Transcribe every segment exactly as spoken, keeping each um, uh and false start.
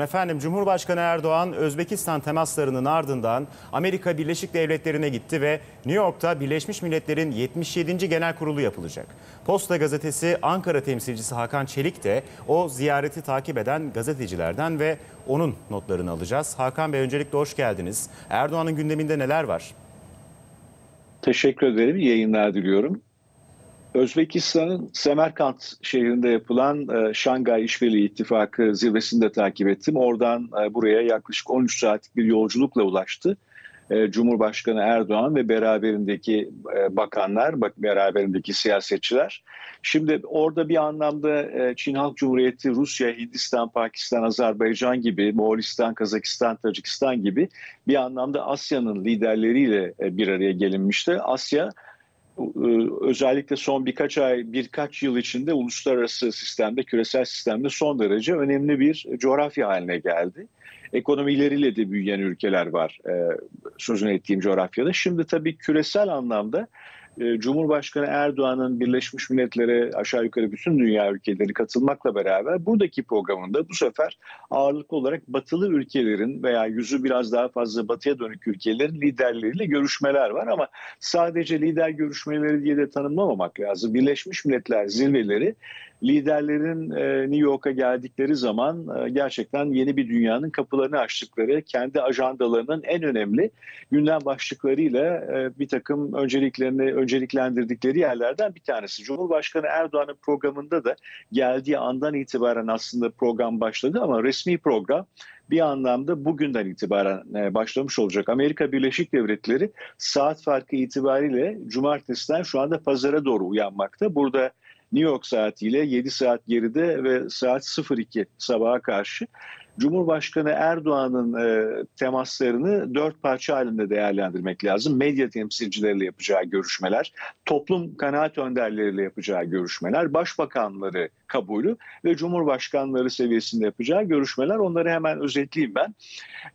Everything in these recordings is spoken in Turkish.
Efendim, Cumhurbaşkanı Erdoğan Özbekistan temaslarının ardından Amerika Birleşik Devletleri'ne gitti ve New York'ta Birleşmiş Milletler'in yetmiş yedinci Genel Kurulu yapılacak. Posta Gazetesi Ankara temsilcisi Hakan Çelik de o ziyareti takip eden gazetecilerden ve onun notlarını alacağız. Hakan Bey, öncelikle hoş geldiniz. Erdoğan'ın gündeminde neler var? Teşekkür ederim. İyi yayınlar diliyorum. Özbekistan'ın Semerkant şehrinde yapılan Şanghay İşbirliği İttifakı zirvesini de takip ettim. Oradan buraya yaklaşık on üç saatlik bir yolculukla ulaştı Cumhurbaşkanı Erdoğan ve beraberindeki bakanlar, beraberindeki siyasetçiler. Şimdi orada bir anlamda Çin Halk Cumhuriyeti, Rusya, Hindistan, Pakistan, Azerbaycan gibi, Moğolistan, Kazakistan, Tacikistan gibi bir anlamda Asya'nın liderleriyle bir araya gelinmişti. Asya özellikle son birkaç ay, birkaç yıl içinde uluslararası sistemde, küresel sistemde son derece önemli bir coğrafya haline geldi. Ekonomileriyle de büyüyen ülkeler var sözünü ettiğim coğrafyada. Şimdi tabii küresel anlamda Cumhurbaşkanı Erdoğan'ın Birleşmiş Milletler'e aşağı yukarı bütün dünya ülkeleri katılmakla beraber buradaki programında bu sefer ağırlıklı olarak batılı ülkelerin veya yüzü biraz daha fazla batıya dönük ülkelerin liderleriyle görüşmeler var, ama sadece lider görüşmeleri diye de tanımlamamak lazım. Birleşmiş Milletler zirveleri liderlerin New York'a geldikleri zaman gerçekten yeni bir dünyanın kapılarını açtıkları, kendi ajandalarının en önemli gündem başlıklarıyla bir takım önceliklerini önceliklendirdikleri yerlerden bir tanesi. Cumhurbaşkanı Erdoğan'ın programında da geldiği andan itibaren aslında program başladı, ama resmi program bir anlamda bugünden itibaren başlamış olacak. Amerika Birleşik Devletleri saat farkı itibariyle cumartesiden şu anda pazara doğru uyanmakta. Burada New York saatiyle yedi saat geride ve saat sıfır iki sabaha karşı Cumhurbaşkanı Erdoğan'ın e, temaslarını dört parça halinde değerlendirmek lazım. Medya temsilcileriyle yapacağı görüşmeler, toplum kanaat önderleriyle yapacağı görüşmeler, başbakanları kabulü ve cumhurbaşkanları seviyesinde yapacağı görüşmeler. Onları hemen özetleyeyim ben.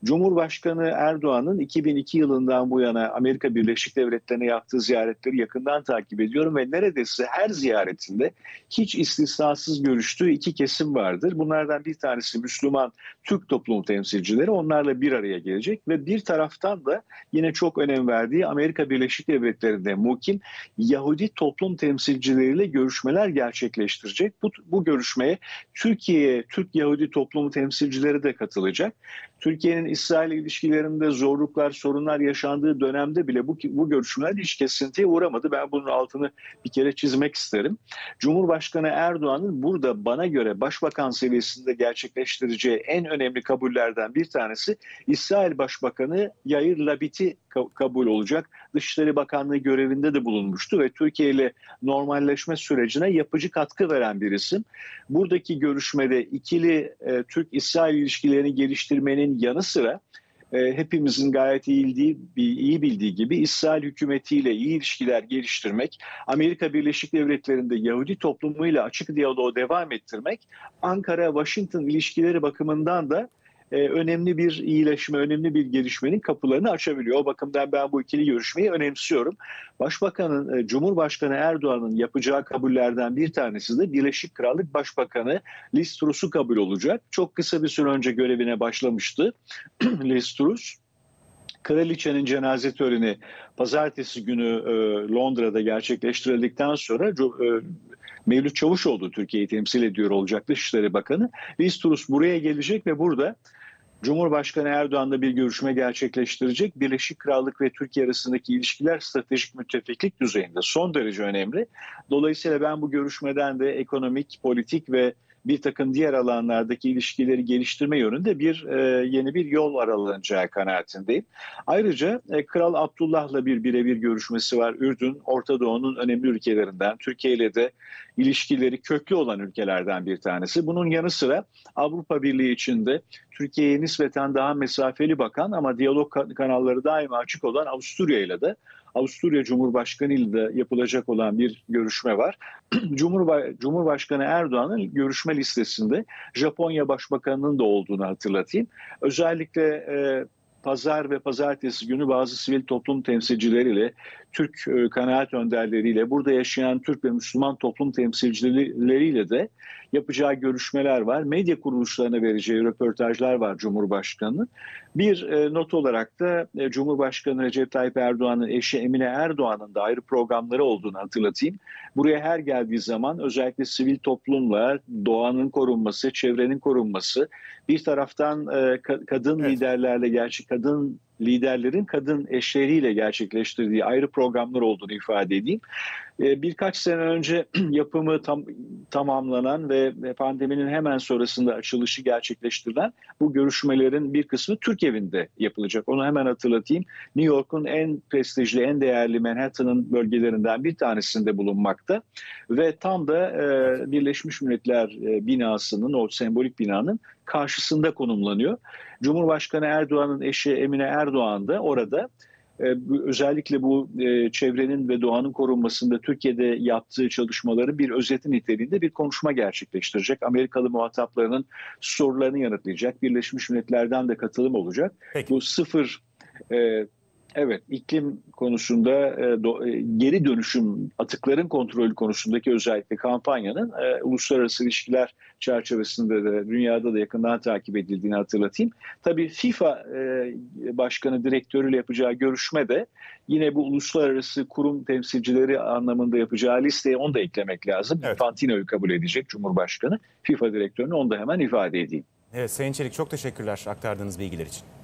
Cumhurbaşkanı Erdoğan'ın iki bin iki yılından bu yana Amerika Birleşik Devletleri'ne yaptığı ziyaretleri yakından takip ediyorum ve neredeyse her ziyaretinde hiç istisnasız görüştüğü iki kesim vardır. Bunlardan bir tanesi Müslüman Türk toplum temsilcileri, onlarla bir araya gelecek ve bir taraftan da yine çok önem verdiği Amerika Birleşik Devletleri'nde mukim Yahudi toplum temsilcileriyle görüşmeler gerçekleştirecek. Bu, bu görüşmeye Türkiye, Türk Yahudi toplumu temsilcileri de katılacak. Türkiye'nin İsrail ilişkilerinde zorluklar, sorunlar yaşandığı dönemde bile bu, bu görüşmeler hiç kesintiye uğramadı. Ben bunun altını bir kere çizmek isterim. Cumhurbaşkanı Erdoğan'ın burada bana göre başbakan seviyesinde gerçekleştireceği en önemli kabullerden bir tanesi İsrail Başbakanı Yair Lapid'i kabul olacak. Dışişleri Bakanlığı görevinde de bulunmuştu ve Türkiye ile normalleşme sürecine yapıcı katkı veren bir isim. Buradaki görüşmede ikili e, Türk-İsrail ilişkilerini geliştirmenin yanı sıra e, hepimizin gayet iyi bildiği, iyi bildiği gibi İsrail hükümetiyle iyi ilişkiler geliştirmek, Amerika Birleşik Devletleri'nde Yahudi toplumuyla açık diyaloğu devam ettirmek, Ankara-Washington ilişkileri bakımından da Ee, önemli bir iyileşme, önemli bir gelişmenin kapılarını açabiliyor. O bakımdan ben bu ikili görüşmeyi önemsiyorum. Başbakanın, e, Cumhurbaşkanı Erdoğan'ın yapacağı kabullerden bir tanesi de Birleşik Krallık Başbakanı Liz Truss'u kabul olacak. Çok kısa bir süre önce görevine başlamıştı Liz Truss. Kraliçenin cenaze töreni pazartesi günü e, Londra'da gerçekleştirildikten sonra e, Mevlüt Çavuşoğlu Türkiye'yi temsil ediyor olacak Dışişleri Bakanı. Liz Truss buraya gelecek ve burada Cumhurbaşkanı Erdoğan'la bir görüşme gerçekleştirecek. Birleşik Krallık ve Türkiye arasındaki ilişkiler stratejik müttefiklik düzeyinde son derece önemli. Dolayısıyla ben bu görüşmeden de ekonomik, politik ve bir takım diğer alanlardaki ilişkileri geliştirme yönünde bir e, yeni bir yol aralanacağı kanaatindeyim. Ayrıca e, Kral Abdullah'la bir birebir görüşmesi var. Ürdün, Orta Doğu'nun önemli ülkelerinden, Türkiye ile de ilişkileri köklü olan ülkelerden bir tanesi. Bunun yanı sıra Avrupa Birliği içinde Türkiye'ye nispeten daha mesafeli bakan ama diyalog kanalları daima açık olan Avusturya ile de, Avusturya Cumhurbaşkanı ile de yapılacak olan bir görüşme var. Cumhurba- Cumhurbaşkanı Erdoğan'ın görüşme listesinde Japonya Başbakanı'nın da olduğunu hatırlatayım. Özellikle e, pazar ve pazartesi günü bazı sivil toplum temsilcileriyle, Türk e, kanaat önderleriyle, burada yaşayan Türk ve Müslüman toplum temsilcileriyle de yapacağı görüşmeler var. Medya kuruluşlarına vereceği röportajlar var Cumhurbaşkanı'nın. Bir not olarak da Cumhurbaşkanı Recep Tayyip Erdoğan'ın eşi Emine Erdoğan'ın da ayrı programları olduğunu hatırlatayım. Buraya her geldiği zaman özellikle sivil toplumla doğanın korunması, çevrenin korunması, bir taraftan kadın evet. liderlerle gerçi kadın liderlerin kadın eşleriyle gerçekleştirdiği ayrı programlar olduğunu ifade edeyim. Birkaç sene önce yapımı tam, tamamlanan ve pandeminin hemen sonrasında açılışı gerçekleştirilen bu görüşmelerin bir kısmı Türkevi'nde yapılacak. Onu hemen hatırlatayım. New York'un en prestijli, en değerli Manhattan'ın bölgelerinden bir tanesinde bulunmakta. Ve tam da e, Birleşmiş Milletler binasının, o sembolik binanın karşısında konumlanıyor. Cumhurbaşkanı Erdoğan'ın eşi Emine Erdoğan da orada özellikle bu çevrenin ve doğanın korunmasında Türkiye'de yaptığı çalışmaları bir özeti niteliğinde bir konuşma gerçekleştirecek. Amerikalı muhataplarının sorularını yanıtlayacak. Birleşmiş Milletler'den de katılım olacak. Peki. Bu sıfır e, evet iklim konusunda e, do, e, geri dönüşüm, atıkların kontrolü konusundaki özellikle kampanyanın e, uluslararası ilişkiler çerçevesinde de dünyada da yakından takip edildiğini hatırlatayım. Tabii FIFA e, Başkanı direktörüyle yapacağı görüşme de yine bu uluslararası kurum temsilcileri anlamında yapacağı listeye onu da eklemek lazım. Evet. Infantino'yu kabul edecek Cumhurbaşkanı, FIFA direktörünü onu da hemen ifade edeyim. Evet, Sayın Çelik çok teşekkürler aktardığınız bilgiler için.